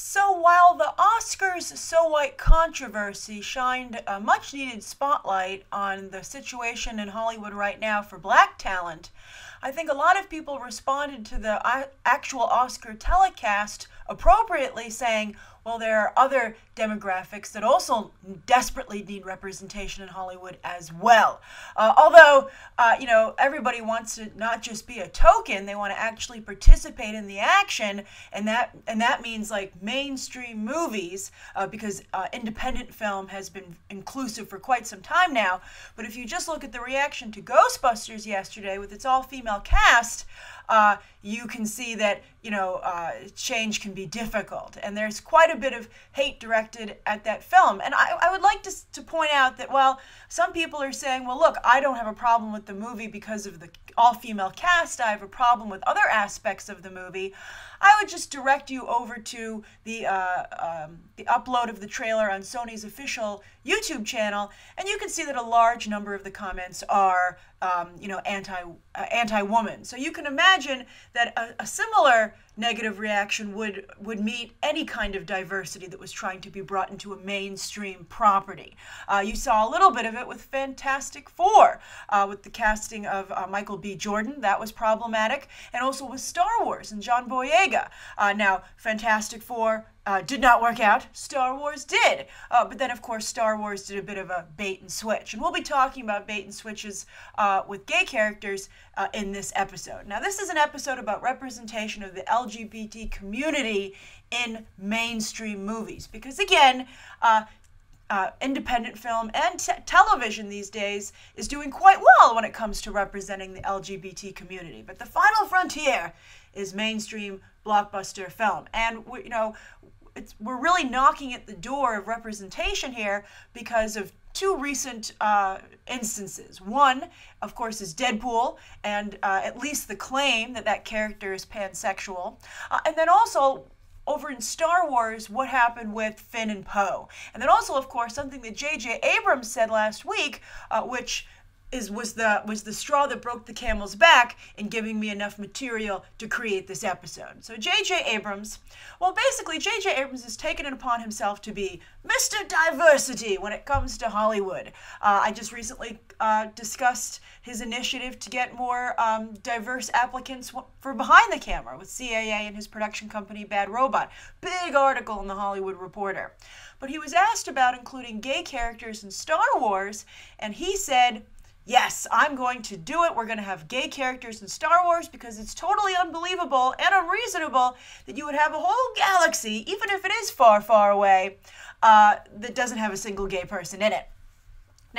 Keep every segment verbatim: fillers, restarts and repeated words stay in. So while the Oscars So White controversy shined a much-needed spotlight on the situation in Hollywood right now for black talent, I think a lot of people responded to the actual Oscar telecast appropriately, saying, well, there are other demographics that also desperately need representation in Hollywood as well. Uh, although, uh, you know, everybody wants to not just be a token, they want to actually participate in the action, and that and that means, like, mainstream movies, uh, because uh, independent film has been inclusive for quite some time now. But if you just look at the reaction to Ghostbusters yesterday with its all-female cast, uh, you can see that, you know, uh, change can be difficult. And there's quite a bit of hate directed at that film. And I, I would like to, to point out that while some people are saying, well, look, I don't have a problem with the movie because of the all-female cast, I have a problem with other aspects of the movie, I would just direct you over to the, uh, um, the upload of the trailer on Sony's official YouTube channel, and you can see that a large number of the comments are Um, you know, anti, uh, anti-woman. So you can imagine that a, a similar negative reaction would, would meet any kind of diversity that was trying to be brought into a mainstream property. Uh, you saw a little bit of it with Fantastic Four, uh, with the casting of uh, Michael B. Jordan. That was problematic. And also with Star Wars and John Boyega. Uh, now, Fantastic Four Uh, did not work out. Star Wars did. Uh, but then, of course, Star Wars did a bit of a bait and switch. And we'll be talking about bait and switches uh, with gay characters uh, in this episode. Now, this is an episode about representation of the L G B T community in mainstream movies. Because, again, uh, Uh, independent film and te television these days is doing quite well when it comes to representing the L G B T community. But the final frontier is mainstream blockbuster film. And, we, you know, it's, we're really knocking at the door of representation here because of two recent uh, instances. One, of course, is Deadpool, and uh, at least the claim that that character is pansexual. Uh, and then also, over in Star Wars, what happened with Finn and Poe. And then also, of course, something that J J Abrams said last week, uh, which is was the was the straw that broke the camel's back in giving me enough material to create this episode. So J J Abrams, well, basically, J J Abrams has taken it upon himself to be Mister Diversity when it comes to Hollywood. Uh, I just recently uh, discussed his initiative to get more um, diverse applicants for behind the camera with C A A and his production company Bad Robot. Big article in the Hollywood Reporter. But he was asked about including gay characters in Star Wars, and he said, yes, I'm going to do it. We're going to have gay characters in Star Wars because it's totally unbelievable and unreasonable that you would have a whole galaxy, even if it is far, far away, uh, that doesn't have a single gay person in it.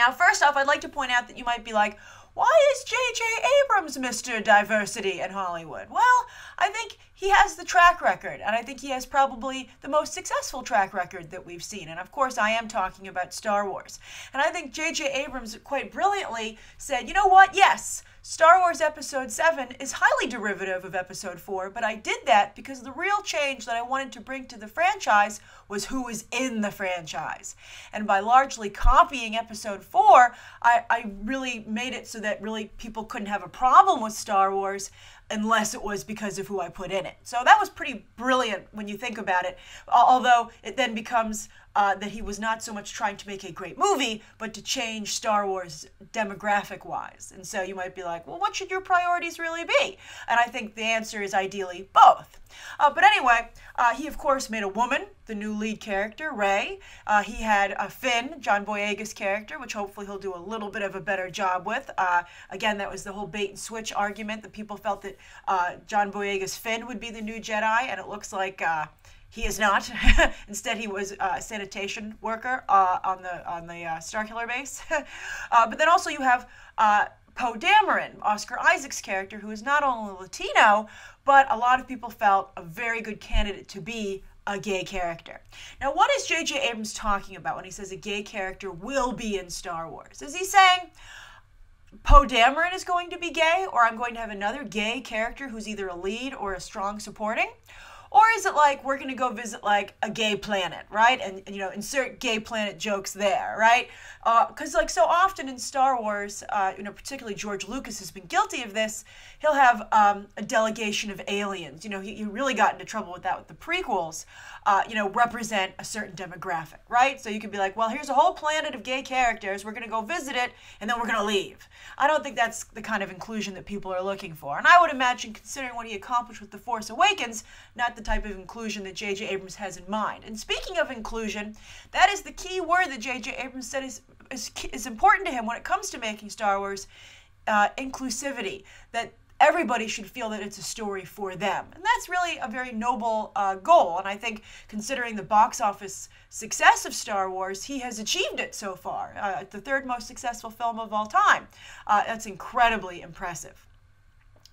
Now, first off, I'd like to point out that you might be like, why is J J Abrams Mister Diversity in Hollywood? Well, I think he has the track record, and I think he has probably the most successful track record that we've seen. And of course, I am talking about Star Wars. And I think J J Abrams quite brilliantly said, you know what, yes, Star Wars Episode seven is highly derivative of Episode four, but I did that because the real change that I wanted to bring to the franchise was who was in the franchise. And by largely copying Episode four, I, I really made it so that really people couldn't have a problem with Star Wars unless it was because of who I put in it. So that was pretty brilliant when you think about it, although it then becomes uh, that he was not so much trying to make a great movie, but to change Star Wars demographic-wise. And so you might be like, well, what should your priorities really be? And I think the answer is ideally both. Uh, but anyway, uh, he, of course, made a woman the new lead character, Rey. Uh, he had a Finn, John Boyega's character, which hopefully he'll do a little bit of a better job with. Uh, again, that was the whole bait-and-switch argument that people felt that Uh, John Boyega's Finn would be the new Jedi, and it looks like uh, he is not. Instead, he was uh, a sanitation worker uh, on the on the uh, Starkiller base. uh, but then also you have uh, Poe Dameron, Oscar Isaac's character, who is not only Latino, but a lot of people felt a very good candidate to be a gay character. Now, what is J J Abrams talking about when he says a gay character will be in Star Wars? Is he saying Poe Dameron is going to be gay, or I'm going to have another gay character who's either a lead or a strong supporting? Or is it like we're going to go visit like a gay planet, right? And, you know, insert gay planet jokes there, right? Because uh, like so often in Star Wars, uh, you know, particularly George Lucas has been guilty of this. He'll have um, a delegation of aliens. You know, he, he really got into trouble with that with the prequels, uh, you know, represent a certain demographic, right? So you could be like, well, here's a whole planet of gay characters. We're going to go visit it and then we're going to leave. I don't think that's the kind of inclusion that people are looking for. And I would imagine, considering what he accomplished with The Force Awakens, not the type of inclusion that J J. Abrams has in mind. And speaking of inclusion, that is the key word that J J. Abrams said is, is, is important to him when it comes to making Star Wars, uh, inclusivity, that everybody should feel that it's a story for them. And that's really a very noble uh, goal. And I think considering the box office success of Star Wars, he has achieved it so far. Uh, the third most successful film of all time. Uh, that's incredibly impressive.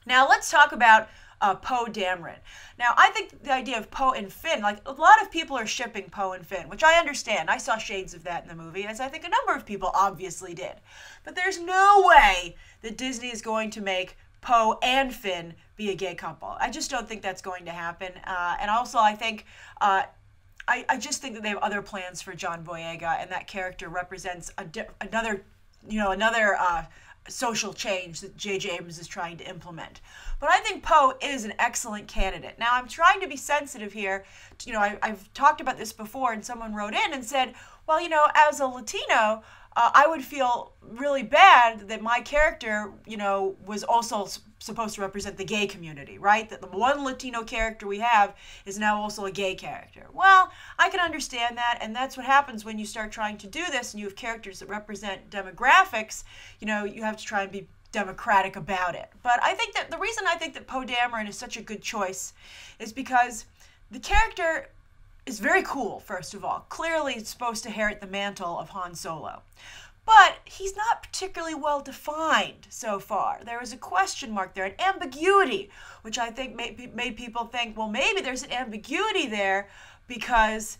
Now let's talk about Uh, Poe Dameron. Now, I think the idea of Poe and Finn, like a lot of people are shipping Poe and Finn, which I understand. I saw shades of that in the movie, as I think a number of people obviously did. But there's no way that Disney is going to make Poe and Finn be a gay couple. I just don't think that's going to happen. Uh, and also, I think, uh, I, I just think that they have other plans for John Boyega, and that character represents a di another, you know, another, uh, social change that J J. Abrams is trying to implement. But I think Poe is an excellent candidate. Now, I'm trying to be sensitive here. You know, I, I've talked about this before, and someone wrote in and said, well, you know, as a Latino, uh, I would feel really bad that my character, you know, was also supposed to represent the gay community, right? That the one Latino character we have is now also a gay character. Well, I can understand that, and that's what happens when you start trying to do this and you have characters that represent demographics. You know, you have to try and be democratic about it. But I think that the reason I think that Poe Dameron is such a good choice is because the character is very cool, first of all. Clearly, it's supposed to inherit the mantle of Han Solo. But he's not particularly well defined so far. There is a question mark there, an ambiguity, which I think made, made people think, well, maybe there's an ambiguity there because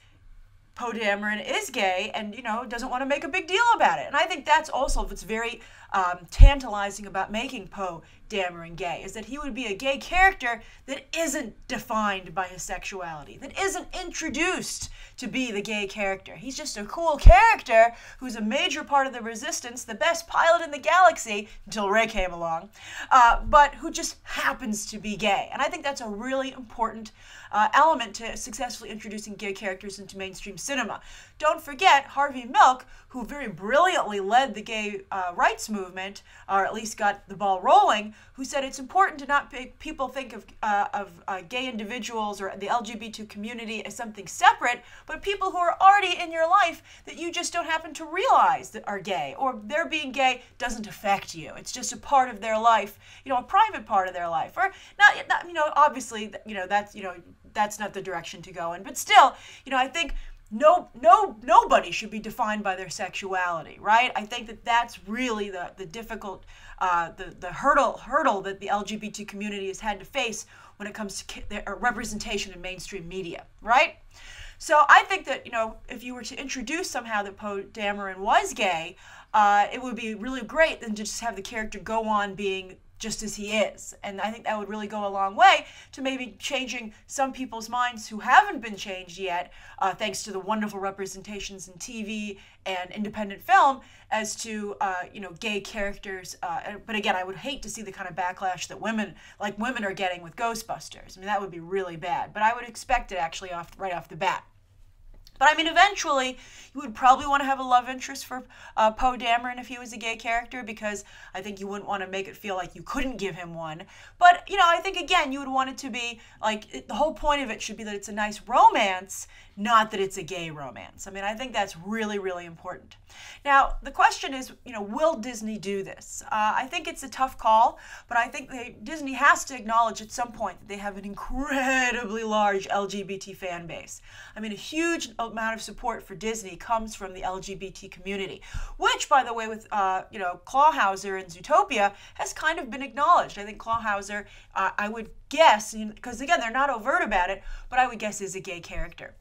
Poe Dameron is gay and, you know, doesn't want to make a big deal about it. And I think that's also what's very um, tantalizing about making Poe Dameron gay, is that he would be a gay character that isn't defined by his sexuality, that isn't introduced to be the gay character. He's just a cool character who's a major part of the Resistance, the best pilot in the galaxy until Rey came along, uh, but who just happens to be gay. And I think that's a really important uh, element to successfully introducing gay characters into mainstream cinema. Don't forget Harvey Milk, who very brilliantly led the gay uh, rights movement, or at least got the ball rolling, who said it's important to not make people think of, uh, of uh, gay individuals or the L G B T community as something separate, but people who are already in your life that you just don't happen to realize that are gay, or their being gay doesn't affect you. It's just a part of their life, you know, a private part of their life. Or not, not you know, obviously, you know, that's, you know, that's not the direction to go in, but still, you know, I think No, no, nobody should be defined by their sexuality, right? I think that that's really the the difficult, uh, the the hurdle hurdle that the L G B T community has had to face when it comes to their representation in mainstream media, right? So I think that, you know, if you were to introduce somehow that Poe Dameron was gay, uh, it would be really great than to just have the character go on being just as he is. And I think that would really go a long way to maybe changing some people's minds who haven't been changed yet, uh, thanks to the wonderful representations in T V and independent film as to, uh, you know, gay characters. Uh, but again, I would hate to see the kind of backlash that women, like women are getting with Ghostbusters. I mean, that would be really bad, but I would expect it actually off right off the bat. But I mean, eventually, you would probably want to have a love interest for uh, Poe Dameron if he was a gay character, because I think you wouldn't want to make it feel like you couldn't give him one. But, you know, I think, again, you would want it to be, like, it, the whole point of it should be that it's a nice romance, not that it's a gay romance. I mean, I think that's really, really important. Now, the question is, you know, will Disney do this? Uh, I think it's a tough call, but I think they, Disney has to acknowledge at some point that they have an incredibly large L G B T fan base. I mean, a huge amount of support for Disney comes from the L G B T community, which, by the way, with, uh, you know, Clawhauser and Zootopia has kind of been acknowledged. I think Clawhauser, uh, I would guess, because again, they're not overt about it, but I would guess is a gay character.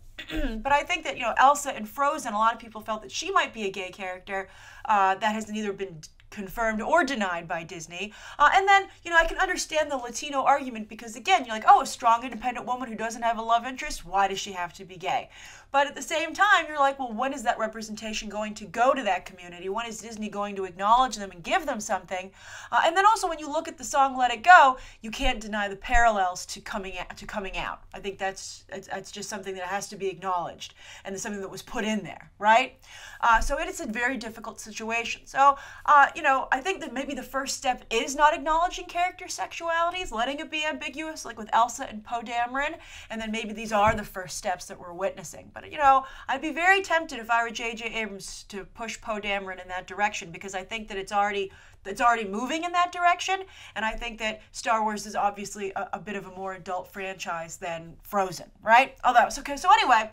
But I think that, you know, Elsa in Frozen, a lot of people felt that she might be a gay character. Uh, that has neither been confirmed or denied by Disney. Uh, and then, you know, I can understand the Latino argument because, again, you're like, oh, a strong, independent woman who doesn't have a love interest, why does she have to be gay? But at the same time, you're like, well, when is that representation going to go to that community? When is Disney going to acknowledge them and give them something? Uh, and then also, when you look at the song Let It Go, you can't deny the parallels to coming out. To coming out. I think that's, that's just something that has to be acknowledged, and something that was put in there, right? Uh, so it is a very difficult situation. So, uh, you know, I think that maybe the first step is not acknowledging character sexualities, letting it be ambiguous, like with Elsa and Poe Dameron, and then maybe these are the first steps that we're witnessing. But, you know, I'd be very tempted if I were J J. Abrams to push Poe Dameron in that direction, because I think that it's already, it's already moving in that direction, and I think that Star Wars is obviously a, a bit of a more adult franchise than Frozen, right? Although, so, okay, so anyway,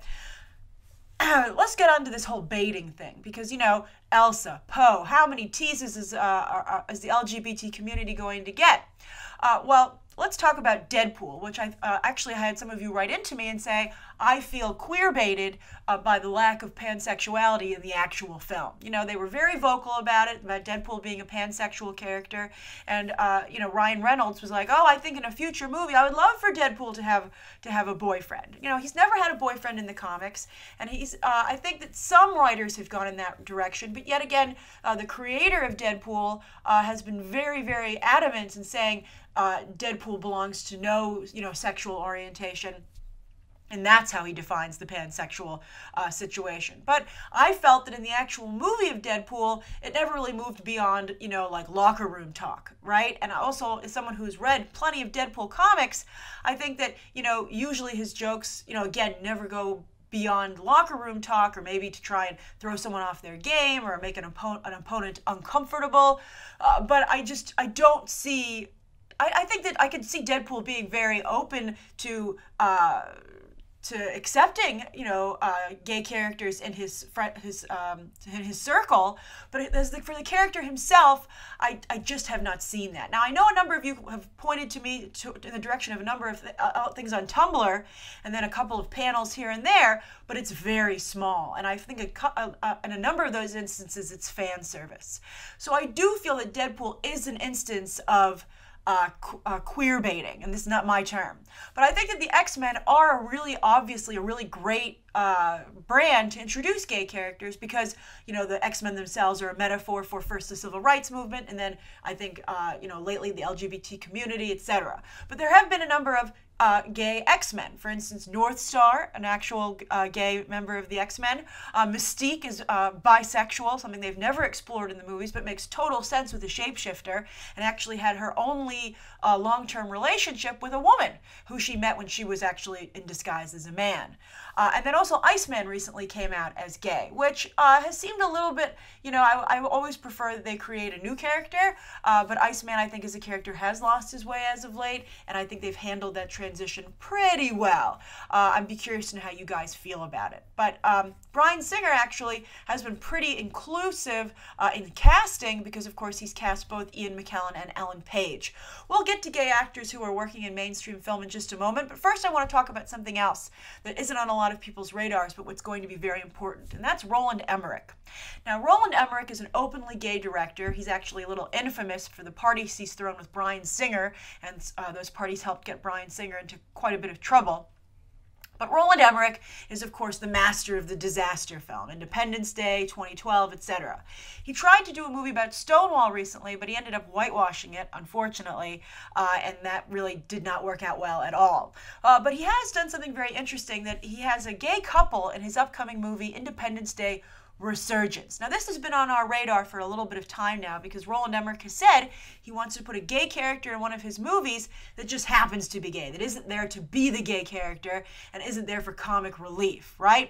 let's get on to this whole baiting thing, because, you know, Elsa, Poe, how many teases is, uh, are, are, is the L G B T community going to get? Uh, well, let's talk about Deadpool, which I uh, actually had some of you write into me and say, I feel queer-baited uh, by the lack of pansexuality in the actual film. You know, they were very vocal about it, about Deadpool being a pansexual character, and, uh, you know, Ryan Reynolds was like, oh, I think in a future movie I would love for Deadpool to have to have a boyfriend. You know, he's never had a boyfriend in the comics, and he's, uh, I think that some writers have gone in that direction, but yet again, uh, the creator of Deadpool uh, has been very, very adamant in saying, Uh, Deadpool belongs to no, you know, sexual orientation. And that's how he defines the pansexual uh, situation. But I felt that in the actual movie of Deadpool, it never really moved beyond, you know, like locker room talk, right? And also, as someone who's read plenty of Deadpool comics, I think that, you know, usually his jokes, you know, again, never go beyond locker room talk, or maybe to try and throw someone off their game or make an, oppo an opponent uncomfortable. Uh, but I just, I don't see... I think that I could see Deadpool being very open to uh, to accepting, you know, uh, gay characters in his friend, his um, in his circle, but as the, for the character himself, I, I just have not seen that. Now I know a number of you have pointed to me to, in the direction of a number of th uh, things on Tumblr, and then a couple of panels here and there, but it's very small, and I think a, a, a, in a number of those instances it's fan service. So I do feel that Deadpool is an instance of Uh, qu uh, queer baiting, and this is not my term. But I think that the X-Men are really obviously a really great uh, brand to introduce gay characters, because, you know, the X-Men themselves are a metaphor for first the civil rights movement, and then I think, uh, you know, lately the L G B T community, et cetera. But there have been a number of Uh, gay X-Men. For instance, North Star, an actual uh, gay member of the X-Men. Uh, Mystique is uh, bisexual, something they've never explored in the movies, but makes total sense with a shapeshifter, and actually had her only uh, long-term relationship with a woman who she met when she was actually in disguise as a man. Uh, and then also Iceman recently came out as gay, which uh, has seemed a little bit, you know, I, I always prefer that they create a new character, uh, but Iceman, I think, as a character has lost his way as of late, and I think they've handled that transition Transition pretty well. Uh, I'd be curious to know how you guys feel about it. But um, Bryan Singer actually has been pretty inclusive uh, in casting, because of course he's cast both Ian McKellen and Ellen Page. We'll get to gay actors who are working in mainstream film in just a moment, but first I want to talk about something else that isn't on a lot of people's radars, but what's going to be very important, and that's Roland Emmerich. Now Roland Emmerich is an openly gay director. He's actually a little infamous for the parties he's thrown with Bryan Singer, and uh, those parties helped get Bryan Singer into quite a bit of trouble. But Roland Emmerich is, of course, the master of the disaster film, Independence Day, twenty twelve, et cetera. He tried to do a movie about Stonewall recently, but he ended up whitewashing it, unfortunately, uh, and that really did not work out well at all. Uh, but he has done something very interesting, that he has a gay couple in his upcoming movie, Independence Day Resurgence. Now this has been on our radar for a little bit of time now, because Roland Emmerich has said he wants to put a gay character in one of his movies that just happens to be gay, that isn't there to be the gay character and isn't there for comic relief, right?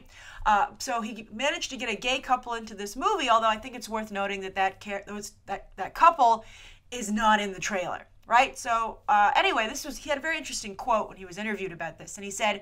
Uh, so he managed to get a gay couple into this movie, although I think it's worth noting that that, that, that couple is not in the trailer, right? So uh, anyway, this was, he had a very interesting quote when he was interviewed about this, and he said,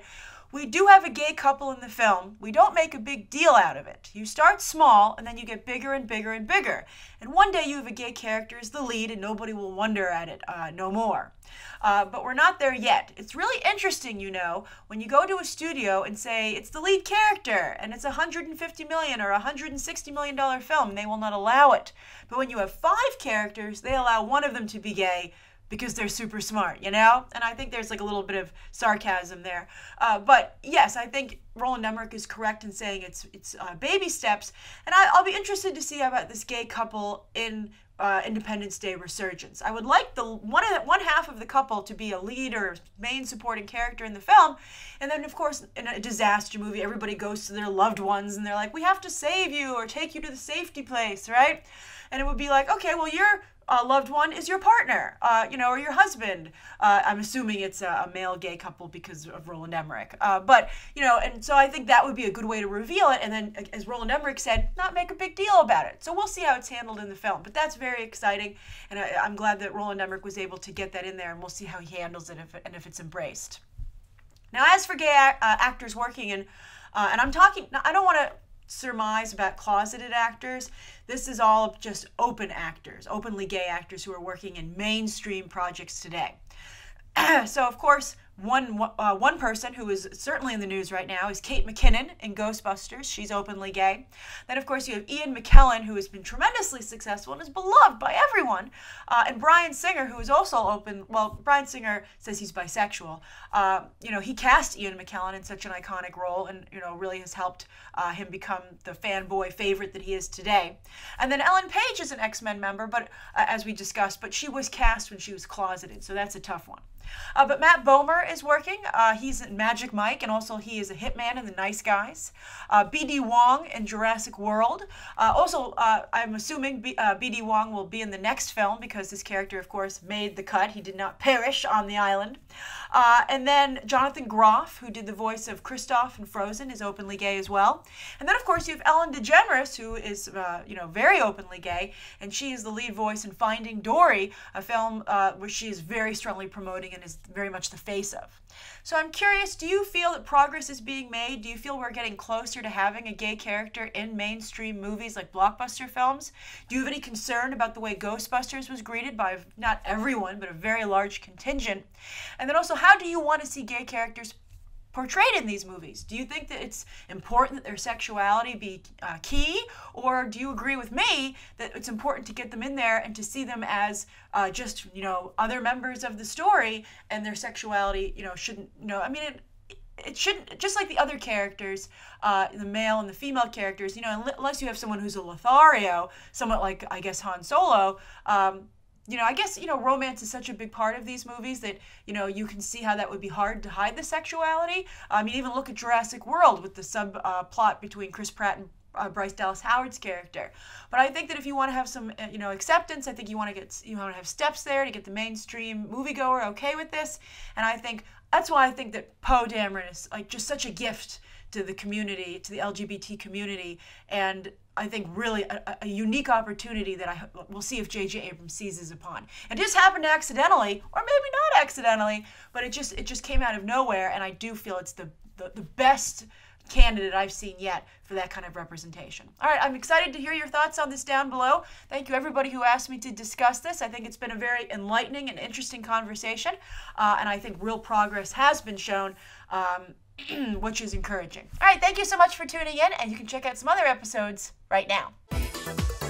we do have a gay couple in the film. We don't make a big deal out of it. You start small, and then you get bigger and bigger and bigger. And one day you have a gay character as the lead, and nobody will wonder at it uh, no more. Uh, but we're not there yet. It's really interesting, you know, when you go to a studio and say, it's the lead character, and it's a one hundred fifty million dollars or one hundred sixty million dollars film, they will not allow it. But when you have five characters, they allow one of them to be gay, because they're super smart, you know? And I think there's like a little bit of sarcasm there. Uh, but yes, I think Roland Emmerich is correct in saying it's it's uh, baby steps. And I, I'll be interested to see about this gay couple in uh, Independence Day Resurgence. I would like the one, of the one half of the couple to be a lead or main supporting character in the film. And then of course, in a disaster movie, everybody goes to their loved ones and they're like, we have to save you or take you to the safety place, right? And it would be like, okay, well you're, Uh, loved one is your partner, uh, you know, or your husband. Uh, I'm assuming it's a, a male gay couple because of Roland Emmerich. Uh, but, you know, and so I think that would be a good way to reveal it. And then, as Roland Emmerich said, not make a big deal about it. So we'll see how it's handled in the film. But that's very exciting. And I, I'm glad that Roland Emmerich was able to get that in there. And we'll see how he handles it if, and if it's embraced. Now, as for gay uh, actors working in, uh, and I'm talking, I don't want to surmise about closeted actors. This is all just open actors, openly gay actors who are working in mainstream projects today. So of course, one uh, one person who is certainly in the news right now is Kate McKinnon in Ghostbusters. She's openly gay. Then of course you have Ian McKellen, who has been tremendously successful and is beloved by everyone, uh, and Bryan Singer, who is also open. Well, Bryan Singer says he's bisexual. Uh, you know, he cast Ian McKellen in such an iconic role, and you know really has helped uh, him become the fanboy favorite that he is today. And then Ellen Page is an X-Men member, but uh, as we discussed, but she was cast when she was closeted, so that's a tough one. Uh, but Matt Bomer is working. Uh, he's in Magic Mike, and also he is a hitman in The Nice Guys. Uh, B D Wong in Jurassic World. Uh, also, uh, I'm assuming B D Wong will be in the next film because his character, of course, made the cut. He did not perish on the island. Uh, and then Jonathan Groff, who did the voice of Kristoff in Frozen, is openly gay as well. And then, of course, you have Ellen DeGeneres, who is, uh, you know, very openly gay, and she is the lead voice in Finding Dory, a film uh, where she is very strongly promoting and is very much the face of. So I'm curious, do you feel that progress is being made? Do you feel we're getting closer to having a gay character in mainstream movies like blockbuster films? Do you have any concern about the way Ghostbusters was greeted by not everyone, but a very large contingent? And then also, how do you want to see gay characters portrayed in these movies? Do you think that it's important that their sexuality be uh, key, or do you agree with me that it's important to get them in there and to see them as uh, just, you know, other members of the story, and their sexuality, you know, shouldn't, you know, I mean, it, it shouldn't, just like the other characters, uh, the male and the female characters, you know, unless you have someone who's a Lothario, somewhat like, I guess, Han Solo, um, you know, I guess, you know, romance is such a big part of these movies that, you know, you can see how that would be hard to hide the sexuality. I mean, even look at Jurassic World with the sub uh, plot between Chris Pratt and uh, Bryce Dallas Howard's character. But I think that if you want to have some, you know, acceptance, I think you want to get, you want to have steps there to get the mainstream moviegoer okay with this. And I think that's why I think that Poe Dameron is like just such a gift to the community, to the L G B T community, and I think really a, a unique opportunity that I we'll see if J J Abrams seizes upon. It just happened accidentally, or maybe not accidentally, but it just it just came out of nowhere, and I do feel it's the the, the best candidate I've seen yet for that kind of representation. All right, I'm excited to hear your thoughts on this down below. Thank you everybody who asked me to discuss this. I think it's been a very enlightening and interesting conversation, uh, and I think real progress has been shown, um, which is encouraging. All right, thank you so much for tuning in, and you can check out some other episodes right now.